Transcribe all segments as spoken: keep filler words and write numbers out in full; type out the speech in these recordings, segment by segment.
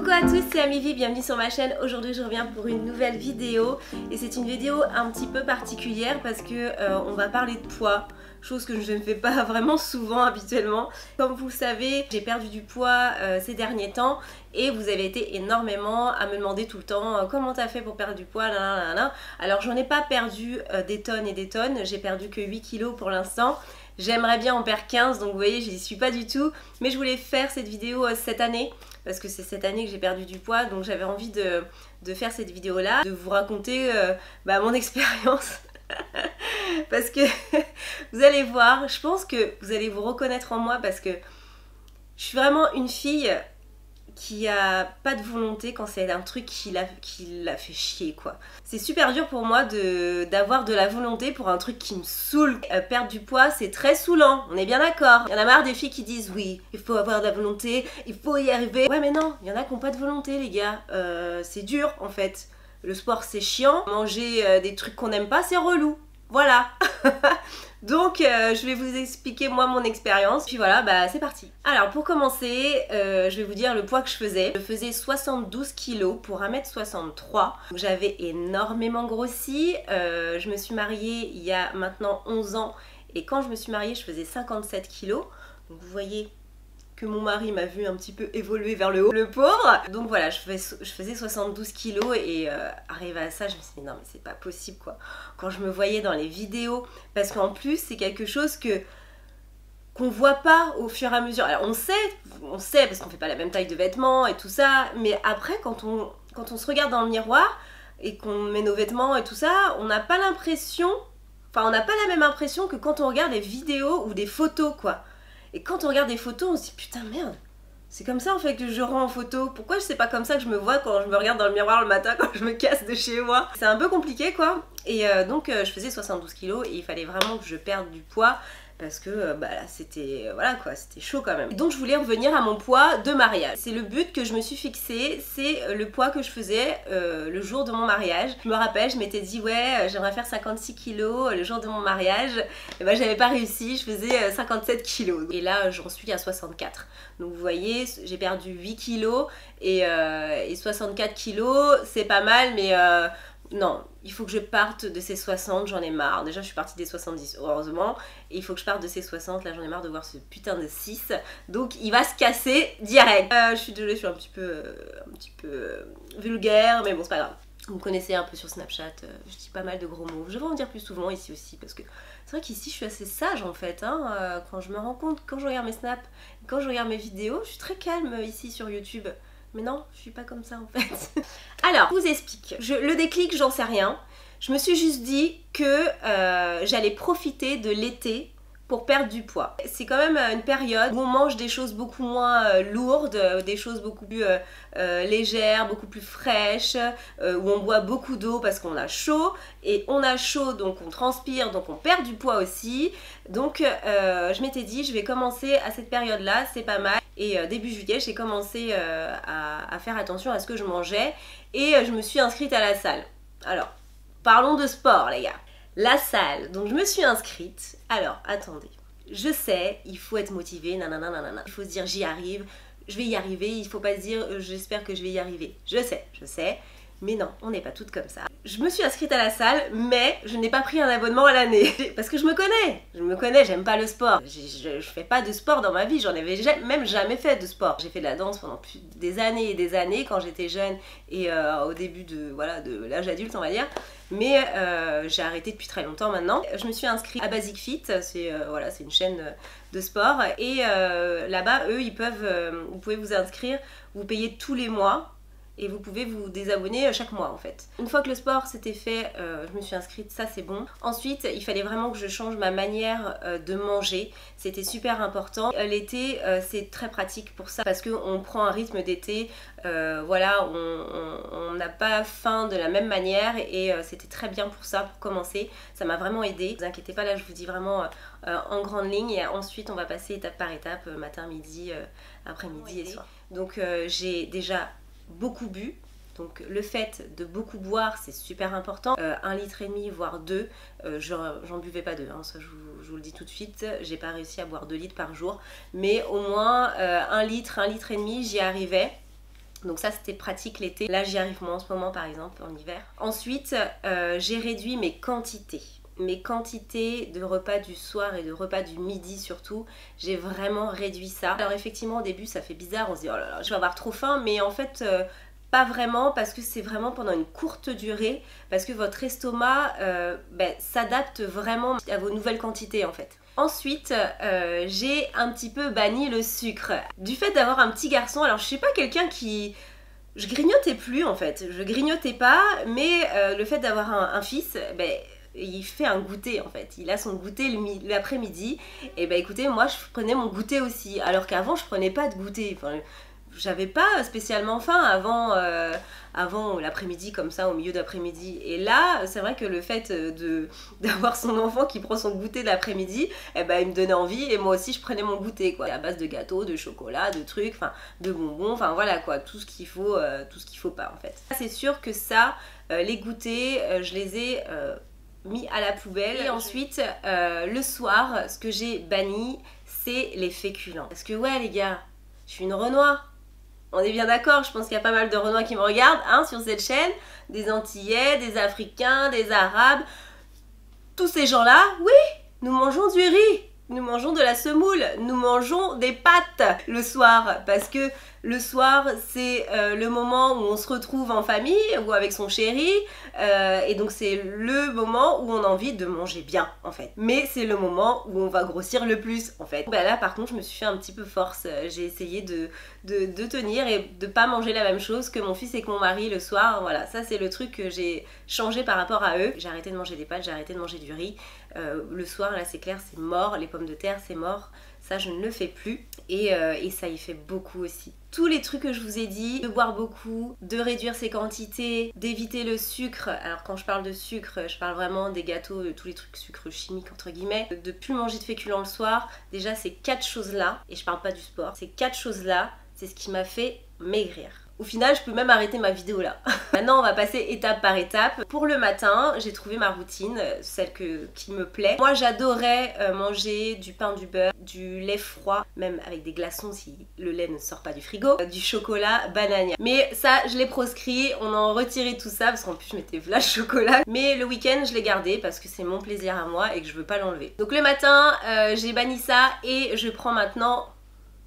Coucou à tous, c'est Amivi, bienvenue sur ma chaîne. Aujourd'hui je reviens pour une nouvelle vidéo et c'est une vidéo un petit peu particulière parce que euh, on va parler de poids, chose que je ne fais pas vraiment souvent habituellement. Comme vous le savez, j'ai perdu du poids euh, ces derniers temps et vous avez été énormément à me demander tout le temps euh, comment t'as fait pour perdre du poids, là, là, là, là. Alors j'en ai pas perdu euh, des tonnes et des tonnes, j'ai perdu que huit kilos pour l'instant. J'aimerais bien en perdre quinze, donc vous voyez, j'y suis pas du tout. Mais je voulais faire cette vidéo euh, cette année, parce que c'est cette année que j'ai perdu du poids, donc j'avais envie de, de faire cette vidéo-là, de vous raconter euh, bah, mon expérience. Parce que vous allez voir, je pense que vous allez vous reconnaître en moi, parce que je suis vraiment une fille qui a pas de volonté quand c'est un truc qui la, qui la fait chier, quoi. C'est super dur pour moi de d'avoir de la volonté pour un truc qui me saoule. Euh, perdre du poids, c'est très saoulant, on est bien d'accord. Il y en a marre des filles qui disent oui, il faut avoir de la volonté, il faut y arriver. Ouais mais non, il y en a qui n'ont pas de volonté les gars, euh, c'est dur en fait. Le sport c'est chiant, manger euh, des trucs qu'on n'aime pas c'est relou, voilà. Donc euh, je vais vous expliquer moi mon expérience, puis voilà, bah c'est parti. Alors pour commencer, euh, je vais vous dire le poids que je faisais. Je faisais soixante-douze kilos pour un mètre soixante-trois, j'avais énormément grossi, euh, je me suis mariée il y a maintenant onze ans et quand je me suis mariée je faisais cinquante-sept kilos, donc vous voyez que mon mari m'a vu un petit peu évoluer vers le haut, le pauvre. Donc voilà, je faisais, je faisais soixante-douze kilos et euh, arrivé à ça, je me suis dit non mais c'est pas possible quoi. Quand je me voyais dans les vidéos, parce qu'en plus c'est quelque chose que qu'on voit pas au fur et à mesure. Alors on sait, on sait parce qu'on fait pas la même taille de vêtements et tout ça, mais après quand on, quand on se regarde dans le miroir et qu'on met nos vêtements et tout ça, on n'a pas l'impression, enfin on n'a pas la même impression que quand on regarde des vidéos ou des photos quoi. Et quand on regarde des photos, on se dit putain merde, c'est comme ça en fait que je rends en photo. Pourquoi c'est pas comme ça que je me vois quand je me regarde dans le miroir le matin quand je me casse de chez moi? C'est un peu compliqué quoi. Et euh, donc euh, je faisais soixante-douze kilos et il fallait vraiment que je perde du poids parce que euh, bah là c'était euh, voilà quoi, c'était chaud quand même. Et donc je voulais revenir à mon poids de mariage. C'est le but que je me suis fixé, c'est le poids que je faisais euh, le jour de mon mariage. Je me rappelle, je m'étais dit ouais, euh, j'aimerais faire cinquante-six kilos le jour de mon mariage. Et bah j'avais pas réussi, je faisais euh, cinquante-sept kilos. Et là j'en suis à soixante-quatre. Donc vous voyez, j'ai perdu huit kilos et, euh, et soixante-quatre kilos, c'est pas mal mais euh, non, il faut que je parte de ces soixante, j'en ai marre. Déjà, je suis partie des soixante-dix, heureusement. Et il faut que je parte de ces soixante, là, j'en ai marre de voir ce putain de six. Donc, il va se casser direct. Euh, je suis désolée, je suis un petit peu, euh, un petit peu euh, vulgaire, mais bon, c'est pas grave. Vous me connaissez un peu sur Snapchat, euh, je dis pas mal de gros mots. Je devrais en dire plus souvent ici aussi, parce que c'est vrai qu'ici, je suis assez sage, en fait. Hein, euh, quand je me rends compte, quand je regarde mes snaps, quand je regarde mes vidéos, je suis très calme ici sur YouTube. Mais non, je suis pas comme ça en fait. Alors, je vous explique. Je, le déclic, j'en sais rien. Je me suis juste dit que euh, j'allais profiter de l'été pour perdre du poids. C'est quand même une période où on mange des choses beaucoup moins euh, lourdes, des choses beaucoup plus euh, euh, légères, beaucoup plus fraîches, euh, où on boit beaucoup d'eau parce qu'on a chaud, et on a chaud donc on transpire, donc on perd du poids aussi. Donc euh, je m'étais dit je vais commencer à cette période-là, c'est pas mal. Et euh, début juillet, j'ai commencé euh, à, à faire attention à ce que je mangeais et euh, je me suis inscrite à la salle. Alors, parlons de sport les gars. La salle, donc je me suis inscrite. Alors, attendez, je sais, il faut être motivé, nanana, nanana. Il faut se dire j'y arrive, je vais y arriver, il faut pas se dire euh, j'espère que je vais y arriver. Je sais, je sais, mais non, on n'est pas toutes comme ça. Je me suis inscrite à la salle, mais je n'ai pas pris un abonnement à l'année. Parce que je me connais, je me connais, j'aime pas le sport. Je, je, je fais pas de sport dans ma vie, j'en avais jamais, même jamais fait de sport. J'ai fait de la danse pendant plus des années et des années quand j'étais jeune et euh, au début de voilà, de l'âge adulte on va dire. Mais euh, j'ai arrêté depuis très longtemps maintenant. Je me suis inscrite à Basic Fit, c'est euh, voilà, c'est une chaîne de sport. Et euh, là-bas, eux, ils peuvent, euh, vous pouvez vous inscrire, vous payez tous les mois. Et vous pouvez vous désabonner chaque mois en fait. Une fois que le sport s'était fait, euh, je me suis inscrite, ça c'est bon. Ensuite, il fallait vraiment que je change ma manière euh, de manger. C'était super important. L'été, euh, c'est très pratique pour ça parce qu'on prend un rythme d'été. Euh, voilà, on n'a pas faim de la même manière et euh, c'était très bien pour ça, pour commencer. Ça m'a vraiment aidée. Ne vous inquiétez pas, là je vous dis vraiment euh, en grande ligne. Et ensuite, on va passer étape par étape, euh, matin, midi, euh, après-midi et soir. Donc euh, j'ai déjà beaucoup bu, donc le fait de beaucoup boire c'est super important. Euh, un litre et demi voire deux, euh, j'en buvais pas deux, hein, ça je vous, je vous le dis tout de suite, j'ai pas réussi à boire deux litres par jour, mais au moins euh, un litre, un litre et demi j'y arrivais. Donc ça c'était pratique l'été, là j'y arrive moins en ce moment par exemple, en hiver. Ensuite euh, j'ai réduit mes quantités, mes quantités de repas du soir et de repas du midi surtout, j'ai vraiment réduit ça. Alors effectivement au début ça fait bizarre, on se dit oh là là je vais avoir trop faim, mais en fait euh, pas vraiment, parce que c'est vraiment pendant une courte durée, parce que votre estomac euh, ben, s'adapte vraiment à vos nouvelles quantités en fait. Ensuite, euh, j'ai un petit peu banni le sucre. Du fait d'avoir un petit garçon, alors je suis pas quelqu'un qui... Je grignotais plus en fait, je grignotais pas, mais euh, le fait d'avoir un, un fils, ben, il fait un goûter en fait. Il a son goûter l'après-midi, et ben écoutez, moi je prenais mon goûter aussi, alors qu'avant je prenais pas de goûter. Enfin, j'avais pas spécialement faim avant, euh, avant l'après-midi comme ça, au milieu d'après-midi. Et là, c'est vrai que le fait d'avoir son enfant qui prend son goûter l'après-midi, eh ben, il me donnait envie et moi aussi je prenais mon goûter quoi. À base de gâteaux, de chocolat, de trucs, enfin de bonbons, enfin voilà quoi, tout ce qu'il faut, euh, tout ce qu'il faut pas en fait. C'est sûr que ça, euh, les goûters, euh, je les ai euh, mis à la poubelle. Et ensuite, euh, le soir, ce que j'ai banni, c'est les féculents. Parce que ouais les gars, je suis une Renoir. On est bien d'accord, je pense qu'il y a pas mal de Renois qui me regardent hein, sur cette chaîne. Des Antillais, des Africains, des Arabes. Tous ces gens-là, oui, nous mangeons du riz, nous mangeons de la semoule, nous mangeons des pâtes le soir. Parce que le soir, c'est euh, le moment où on se retrouve en famille ou avec son chéri. Euh, et donc c'est le moment où on a envie de manger bien en fait. Mais c'est le moment où on va grossir le plus en fait. Ben là par contre je me suis fait un petit peu force. J'ai essayé de, de, de tenir et de pas manger la même chose que mon fils et que mon mari le soir. Voilà, ça c'est le truc que j'ai changé par rapport à eux. J'ai arrêté de manger des pâtes, j'ai arrêté de manger du riz. Euh, le soir là c'est clair, c'est mort, les pommes de terre c'est mort. Ça je ne le fais plus et, euh, et ça y fait beaucoup aussi. Tous les trucs que je vous ai dit, de boire beaucoup, de réduire ses quantités, d'éviter le sucre. Alors quand je parle de sucre, je parle vraiment des gâteaux, de tous les trucs sucre chimique entre guillemets. De plus manger de féculents le soir, déjà ces quatre choses-là, et je parle pas du sport, ces quatre choses-là, c'est ce qui m'a fait maigrir. Au final, je peux même arrêter ma vidéo là. Maintenant, on va passer étape par étape. Pour le matin, j'ai trouvé ma routine, celle que, qui me plaît. Moi, j'adorais manger du pain, du beurre, du lait froid, même avec des glaçons si le lait ne sort pas du frigo, du chocolat, banane. Mais ça, je l'ai proscrit, on en retirait tout ça, parce qu'en plus, je mettais flash chocolat. Mais le week-end, je l'ai gardé parce que c'est mon plaisir à moi et que je veux pas l'enlever. Donc le matin, euh, j'ai banni ça et je prends maintenant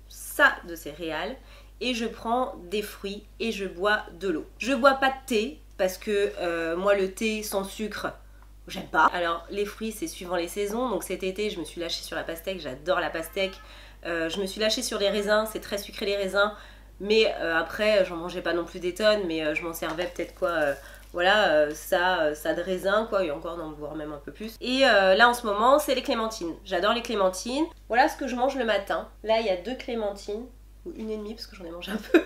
ça de céréales. Et je prends des fruits et je bois de l'eau. Je bois pas de thé parce que euh, moi le thé sans sucre, j'aime pas. Alors les fruits c'est suivant les saisons, donc cet été je me suis lâchée sur la pastèque, j'adore la pastèque. Euh, je me suis lâchée sur les raisins, c'est très sucré les raisins, mais euh, après j'en mangeais pas non plus des tonnes, mais euh, je m'en servais peut-être quoi... Euh, Voilà, euh, ça, euh, ça de raisin, quoi, et encore d'en boire même un peu plus. Et euh, là, en ce moment, c'est les clémentines. J'adore les clémentines. Voilà ce que je mange le matin. Là, il y a deux clémentines, ou une et demie, parce que j'en ai mangé un peu.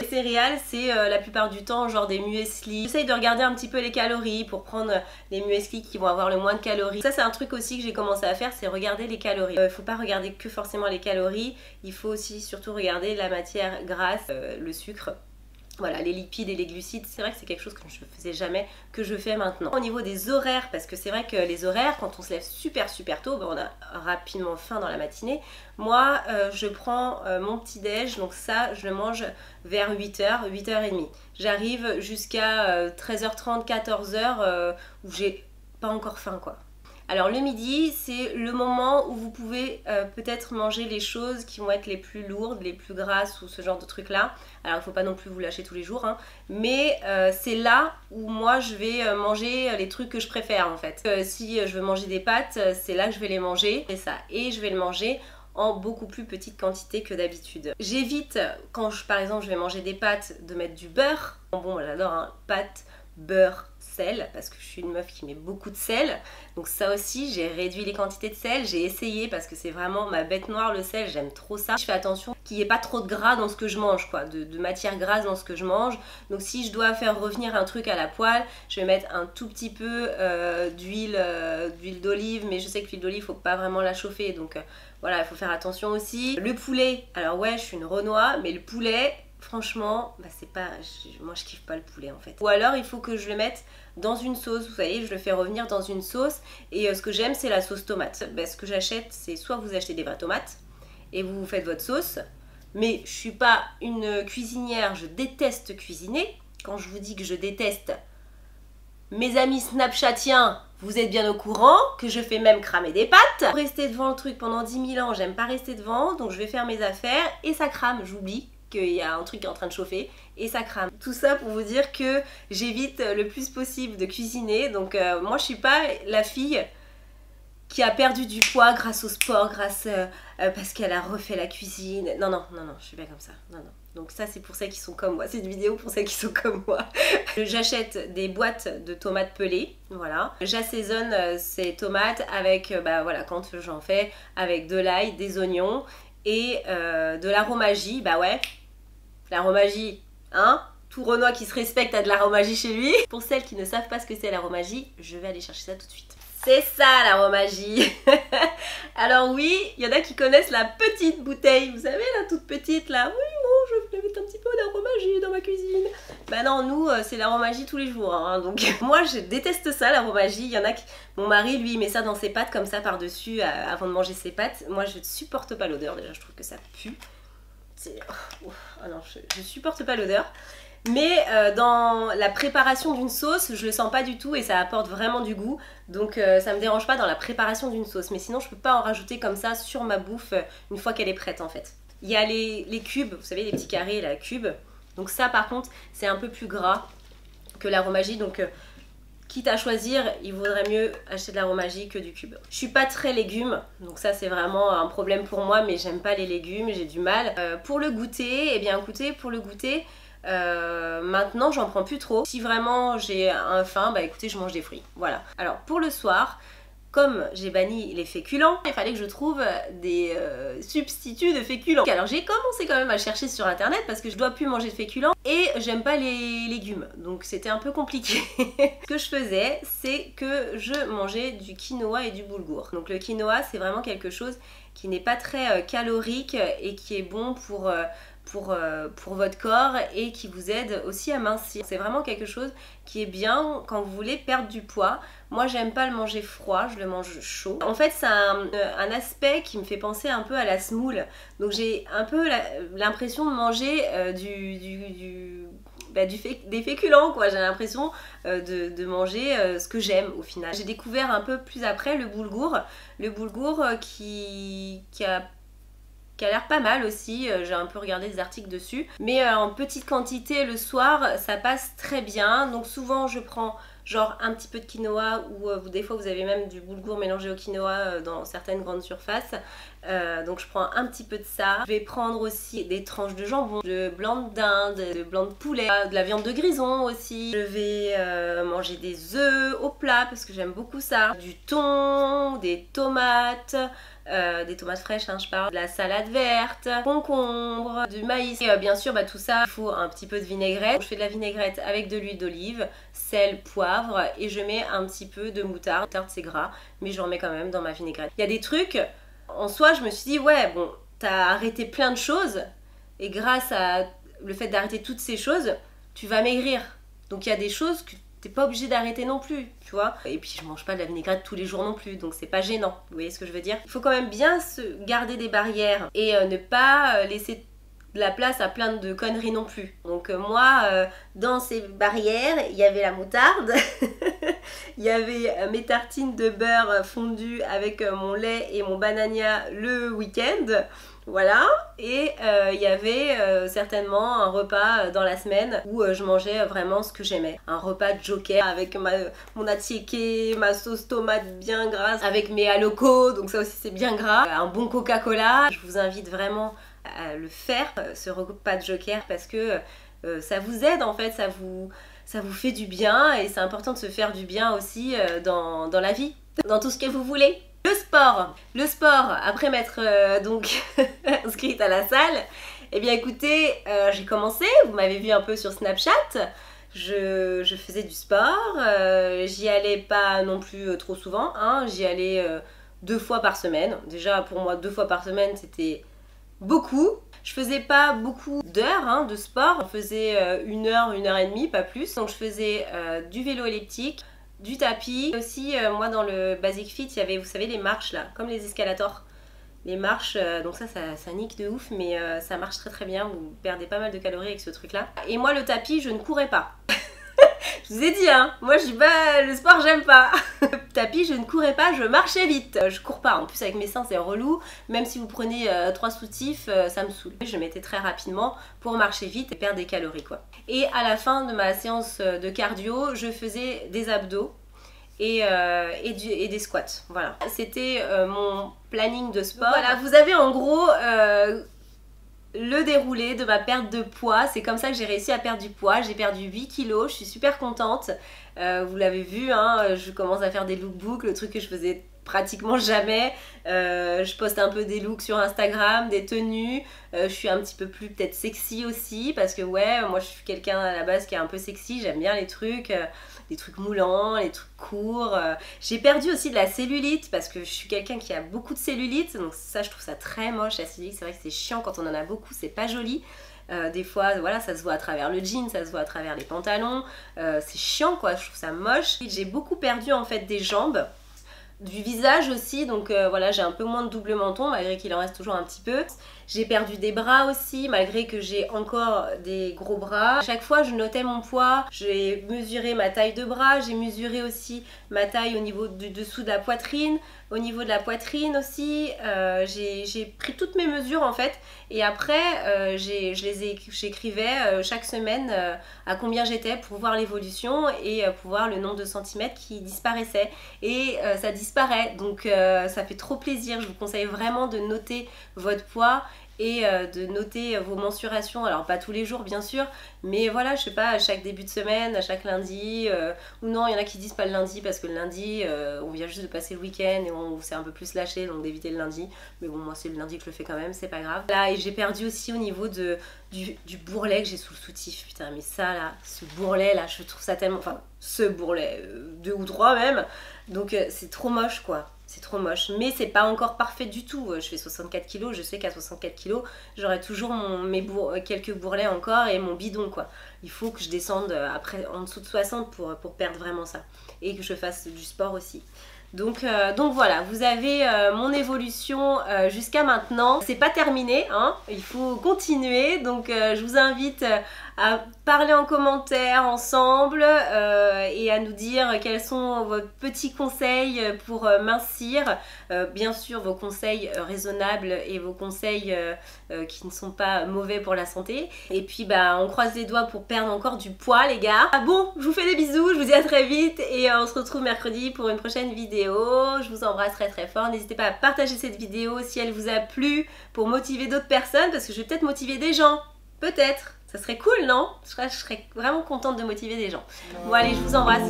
Les céréales, c'est euh, la plupart du temps, genre des muesli. J'essaye de regarder un petit peu les calories pour prendre les muesli qui vont avoir le moins de calories. Ça, c'est un truc aussi que j'ai commencé à faire, c'est regarder les calories. Euh, faut pas regarder que forcément les calories, il faut aussi surtout regarder la matière grasse, euh, le sucre. Voilà, les lipides et les glucides, c'est vrai que c'est quelque chose que je ne faisais jamais, que je fais maintenant. Au niveau des horaires, parce que c'est vrai que les horaires, quand on se lève super super tôt, ben on a rapidement faim dans la matinée. Moi, euh, je prends euh, mon petit déj, donc ça, je le mange vers huit heures, huit heures trente. J'arrive jusqu'à euh, treize heures trente, quatorze heures, euh, où j'ai pas encore faim quoi. Alors le midi, c'est le moment où vous pouvez euh, peut-être manger les choses qui vont être les plus lourdes, les plus grasses ou ce genre de trucs là. Alors il ne faut pas non plus vous lâcher tous les jours, hein, mais euh, c'est là où moi je vais manger les trucs que je préfère en fait. Euh, si je veux manger des pâtes, c'est là que je vais les manger, c'est ça, et je vais le manger en beaucoup plus petite quantité que d'habitude. J'évite, quand je, par exemple je vais manger des pâtes, de mettre du beurre. Bon, j'adore, hein, pâtes, beurre, sel, parce que je suis une meuf qui met beaucoup de sel, donc ça aussi j'ai réduit les quantités de sel, j'ai essayé parce que c'est vraiment ma bête noire le sel, j'aime trop ça. Je fais attention qu'il n'y ait pas trop de gras dans ce que je mange quoi, de, de matière grasse dans ce que je mange, donc si je dois faire revenir un truc à la poêle, je vais mettre un tout petit peu euh, d'huile euh, d'huile d'olive, mais je sais que l'huile d'olive faut pas vraiment la chauffer, donc euh, voilà, il faut faire attention aussi. Le poulet, alors ouais je suis une Renoir, mais le poulet, franchement, bah c'est pas, je, moi je kiffe pas le poulet en fait. Ou alors il faut que je le mette dans une sauce, vous savez, je le fais revenir dans une sauce. Et euh, ce que j'aime c'est la sauce tomate. Bah, ce que j'achète c'est soit vous achetez des vraies tomates et vous faites votre sauce, mais je ne suis pas une cuisinière, je déteste cuisiner. Quand je vous dis que je déteste, mes amis Snapchatiens, vous êtes bien au courant que je fais même cramer des pâtes. Rester devant le truc pendant dix mille ans, j'aime pas rester devant, donc je vais faire mes affaires et ça crame, j'oublie qu'il y a un truc qui est en train de chauffer et ça crame. Tout ça pour vous dire que j'évite le plus possible de cuisiner, donc euh, moi je suis pas la fille qui a perdu du poids grâce au sport, grâce euh, euh, parce qu'elle a refait la cuisine. Non, non, non, non, je suis pas comme ça. Non, non. Donc ça, c'est pour celles qui sont comme moi. C'est une vidéo pour celles qui sont comme moi. J'achète des boîtes de tomates pelées, voilà. J'assaisonne euh, ces tomates avec, euh, bah voilà, quand j'en fais, avec de l'ail, des oignons et euh, de l'aromagie. Bah ouais, l'aromagie, hein? Tout Renoir qui se respecte a de l'aromagie chez lui. Pour celles qui ne savent pas ce que c'est l'aromagie, je vais aller chercher ça tout de suite. C'est ça l'aromagie. Alors oui, il y en a qui connaissent la petite bouteille, vous savez, la toute petite là. Oui, bon, je vais mettre un petit peu d'aromagie dans ma cuisine. Bah non, nous, c'est l'aromagie tous les jours. Hein, donc moi, je déteste ça, l'aromagie. Il y en a qui... Mon mari, lui, met ça dans ses pâtes comme ça par-dessus euh, avant de manger ses pâtes. Moi, je ne supporte pas l'odeur. Déjà, je trouve que ça pue. Ah non, je, je supporte pas l'odeur. Mais euh, dans la préparation d'une sauce, je le sens pas du tout et ça apporte vraiment du goût. Donc euh, ça me dérange pas dans la préparation d'une sauce. Mais sinon, je peux pas en rajouter comme ça sur ma bouffe une fois qu'elle est prête en fait. Il y a les, les cubes, vous savez, les petits carrés, la cube. Donc ça par contre, c'est un peu plus gras que l'aromagie. Donc euh, quitte à choisir, il vaudrait mieux acheter de l'aromagie que du cube. Je suis pas très légumes, donc ça c'est vraiment un problème pour moi. Mais j'aime pas les légumes, j'ai du mal. Euh, pour le goûter, eh bien écoutez, pour le goûter... Euh, maintenant j'en prends plus trop. Si vraiment j'ai un faim, bah écoutez je mange des fruits, voilà. Alors pour le soir, comme j'ai banni les féculents, il fallait que je trouve des euh, substituts de féculents. Alors j'ai commencé quand même à chercher sur internet parce que je dois plus manger de féculents et j'aime pas les légumes, donc c'était un peu compliqué. Ce que je faisais, c'est que je mangeais du quinoa et du boulgour. Donc le quinoa, c'est vraiment quelque chose qui n'est pas très calorique et qui est bon pour... Euh, Pour, euh, pour votre corps et qui vous aide aussi à mincir. C'est vraiment quelque chose qui est bien quand vous voulez perdre du poids. Moi j'aime pas le manger froid, je le mange chaud. En fait c'est un, un aspect qui me fait penser un peu à la semoule. Donc j'ai un peu l'impression de manger euh, du... du, du... Bah, du fé des féculents quoi, j'ai l'impression euh, de, de manger euh, ce que j'aime au final. J'ai découvert un peu plus après le boulgour, le boulgour euh, qui, qui a qui a l'air pas mal aussi, j'ai un peu regardé des articles dessus, mais en petite quantité le soir ça passe très bien. Donc souvent je prends genre un petit peu de quinoa ou euh, des fois vous avez même du boulgour mélangé au quinoa euh, dans certaines grandes surfaces, euh, donc je prends un petit peu de ça. Je vais prendre aussi des tranches de jambon, de blanc de dinde, de blanc de poulet, de la viande de grison aussi. Je vais euh, manger des œufs au plat parce que j'aime beaucoup ça, du thon, des tomates, euh, des tomates fraîches hein, je parle, de la salade verte, concombre, du maïs et euh, bien sûr bah, tout ça il faut un petit peu de vinaigrette. Donc, je fais de la vinaigrette avec de l'huile d'olive, sel, poivre et je mets un petit peu de moutarde. Moutarde c'est gras mais je remets quand même dans ma vinaigrette. Il y a des trucs en soi, je me suis dit ouais bon t'as arrêté plein de choses et grâce à le fait d'arrêter toutes ces choses tu vas maigrir, donc il y a des choses que t'es pas obligé d'arrêter non plus tu vois. Et puis je mange pas de la vinaigrette tous les jours non plus donc c'est pas gênant, vous voyez ce que je veux dire. Il faut quand même bien se garder des barrières et euh, ne pas laisser de la place à plein de conneries non plus. Donc euh, moi, euh, dans ces barrières, il y avait la moutarde, il y avait euh, mes tartines de beurre fondues avec euh, mon lait et mon banania le week-end, voilà. Et euh, il y avait euh, certainement un repas euh, dans la semaine où euh, je mangeais euh, vraiment ce que j'aimais. Un repas de joker avec ma, mon attiéké, ma sauce tomate bien grasse, avec mes halocos, donc ça aussi c'est bien gras. Un bon Coca-Cola, je vous invite vraiment à le faire, ce repas de joker, parce que euh, ça vous aide en fait, ça vous, ça vous fait du bien et c'est important de se faire du bien aussi euh, dans, dans la vie, dans tout ce que vous voulez. Le sport, le sport, après m'être euh, donc inscrite à la salle, et eh bien écoutez, euh, j'ai commencé, vous m'avez vu un peu sur Snapchat, je, je faisais du sport, euh, j'y allais pas non plus euh, trop souvent, hein, j'y allais euh, deux fois par semaine. Déjà pour moi deux fois par semaine c'était beaucoup. Je faisais pas beaucoup d'heures hein, de sport, on faisait euh, une heure, une heure et demie, pas plus. Donc je faisais euh, du vélo elliptique, du tapis. Aussi euh, moi dans le Basic Fit il y avait vous savez les marches là, comme les escalators. les marches, euh, donc ça, ça ça nique de ouf, mais euh, ça marche très très bien, vous perdez pas mal de calories avec ce truc là. Et moi le tapis, je ne courais pas. Je vous ai dit hein, moi je dis bah le sport j'aime pas. Tapis, je ne courais pas, je marchais vite. Je cours pas, en plus avec mes seins c'est relou, même si vous prenez euh, trois soutifs, euh, ça me saoule. Je mettais très rapidement pour marcher vite et perdre des calories quoi. Et à la fin de ma séance de cardio, je faisais des abdos et, euh, et, du, et des squats, voilà. C'était euh, mon planning de sport. Voilà, vous avez en gros... Euh, le déroulé de ma perte de poids, c'est comme ça que j'ai réussi à perdre du poids. J'ai perdu huit kilos, je suis super contente. Euh, vous l'avez vu, hein, je commence à faire des lookbooks, le truc que je faisais pratiquement jamais. Euh, je poste un peu des looks sur Instagram, des tenues. Euh, je suis un petit peu plus peut-être sexy aussi parce que ouais, moi je suis quelqu'un à la base qui est un peu sexy. J'aime bien les trucs, euh, les trucs moulants, les trucs courts. Euh, j'ai perdu aussi de la cellulite parce que je suis quelqu'un qui a beaucoup de cellulite. Donc ça, je trouve ça très moche, la cellulite. C'est vrai que c'est chiant quand on en a beaucoup, c'est pas joli. Euh, des fois, voilà, ça se voit à travers le jean, ça se voit à travers les pantalons. Euh, c'est chiant quoi, je trouve ça moche. J'ai beaucoup perdu en fait des jambes, du visage aussi, donc euh, voilà, j'ai un peu moins de double menton malgré qu'il en reste toujours un petit peu. J'ai perdu des bras aussi malgré que j'ai encore des gros bras. À chaque fois je notais mon poids, j'ai mesuré ma taille de bras, j'ai mesuré aussi ma taille au niveau du dessous de la poitrine, au niveau de la poitrine aussi. Euh, j'ai pris toutes mes mesures en fait et après euh, j'écrivais euh, chaque semaine euh, à combien j'étais pour voir l'évolution et euh, pour voir le nombre de centimètres qui disparaissait et euh, ça disparaissait. Donc euh, ça fait trop plaisir, je vous conseille vraiment de noter votre poids et euh, de noter vos mensurations, alors pas tous les jours bien sûr, mais voilà, je sais pas, à chaque début de semaine, à chaque lundi, euh, ou non, il y en a qui disent pas le lundi parce que le lundi euh, on vient juste de passer le week-end et on s'est un peu plus lâché, donc d'éviter le lundi, mais bon moi c'est le lundi que je le fais quand même, c'est pas grave. Là, et j'ai perdu aussi au niveau de, du, du bourrelet que j'ai sous le soutif, putain mais ça là, ce bourrelet là, je trouve ça tellement, enfin ce bourrelet, deux ou trois même, donc euh, c'est trop moche quoi. C'est trop moche, mais c'est pas encore parfait du tout. Je fais soixante-quatre kilos, je sais qu'à soixante-quatre kilos, j'aurai toujours mon, mes bour, quelques bourrelets encore et mon bidon quoi. Il faut que je descende après en dessous de soixante pour, pour perdre vraiment ça et que je fasse du sport aussi. Donc, euh, donc voilà, vous avez euh, mon évolution euh, jusqu'à maintenant. C'est pas terminé, hein, il faut continuer. Donc euh, je vous invite à parler en commentaire ensemble euh, et à nous dire quels sont vos petits conseils pour euh, mincir. Euh, bien sûr, vos conseils euh, raisonnables et vos conseils euh, euh, qui ne sont pas mauvais pour la santé. Et puis bah, on croise les doigts pour perdre encore du poids les gars. Ah bon, je vous fais des bisous, je vous dis à très vite et euh, on se retrouve mercredi pour une prochaine vidéo. Je vous embrasse très très fort. N'hésitez pas à partager cette vidéo si elle vous a plu pour motiver d'autres personnes parce que je vais peut-être motiver des gens. Peut-être. Ça serait cool, non? Je serais, je serais vraiment contente de motiver des gens. Bon allez, je vous embrasse.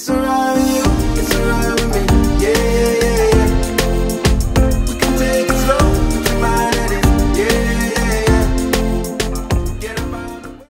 Ciao ciao.